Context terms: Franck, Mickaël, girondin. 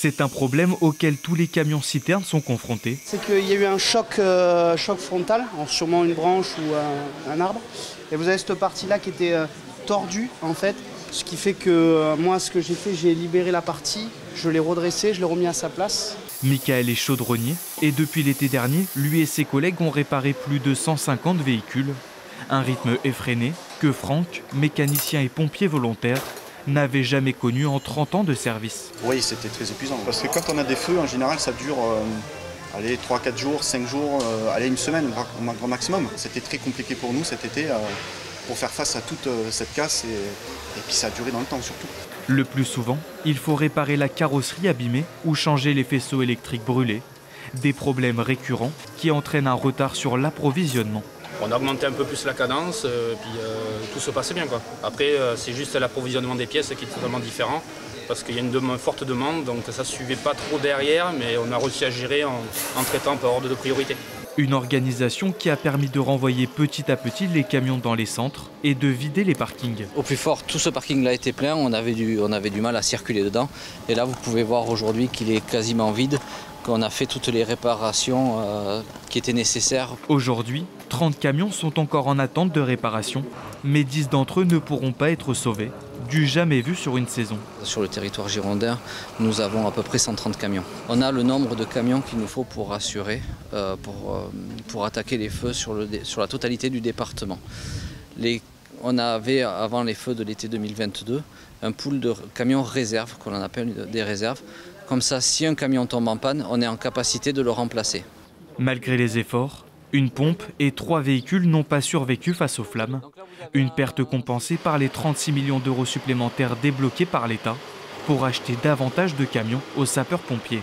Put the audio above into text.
C'est un problème auquel tous les camions-citernes sont confrontés. C'est qu'il y a eu un choc frontal, sûrement une branche ou un arbre. Et vous avez cette partie-là qui était tordue, en fait. Ce qui fait que moi, ce que j'ai fait, j'ai libéré la partie, je l'ai redressée, je l'ai remis à sa place. Mickaël est chaudronnier et depuis l'été dernier, lui et ses collègues ont réparé plus de 150 véhicules. Un rythme effréné que Franck, mécanicien et pompier volontaire, n'avait jamais connu en 30 ans de service. Oui, c'était très épuisant. Parce que quand on a des feux, en général, ça dure 3-4 jours, 5 jours, une semaine, grand maximum. C'était très compliqué pour nous cet été pour faire face à toute cette casse et puis ça a duré dans le temps surtout. Le plus souvent, il faut réparer la carrosserie abîmée ou changer les faisceaux électriques brûlés. Des problèmes récurrents qui entraînent un retard sur l'approvisionnement. On a augmenté un peu plus la cadence, puis tout se passe bien, quoi. Après, c'est juste l'approvisionnement des pièces qui est totalement différent, parce qu'il y a une forte demande, donc ça ne suivait pas trop derrière, mais on a réussi à gérer en traitant par ordre de priorité. Une organisation qui a permis de renvoyer petit à petit les camions dans les centres et de vider les parkings. Au plus fort, tout ce parking-là était plein, on avait du mal à circuler dedans. Et là, vous pouvez voir aujourd'hui qu'il est quasiment vide, qu'on a fait toutes les réparations qui étaient nécessaires. Aujourd'hui, 30 camions sont encore en attente de réparation, mais 10 d'entre eux ne pourront pas être sauvés, du jamais vu sur une saison. Sur le territoire girondin, nous avons à peu près 130 camions. On a le nombre de camions qu'il nous faut pour assurer, pour attaquer les feux sur la totalité du département. On avait, avant les feux de l'été 2022, un pool de camions réserves, qu'on appelle des réserves. Comme ça, si un camion tombe en panne, on est en capacité de le remplacer. Malgré les efforts, une pompe et 3 véhicules n'ont pas survécu face aux flammes. Une perte compensée par les 36 millions d'euros supplémentaires débloqués par l'État pour acheter davantage de camions aux sapeurs-pompiers.